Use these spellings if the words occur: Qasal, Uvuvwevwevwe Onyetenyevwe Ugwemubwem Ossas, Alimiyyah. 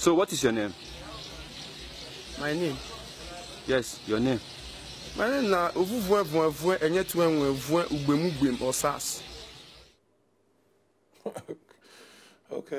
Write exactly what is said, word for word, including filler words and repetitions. So what is your name? My name? Yes, your name. My name is Uvuvwevwevwe Onyetenyevwe Ugwemubwem Ossas. Okay.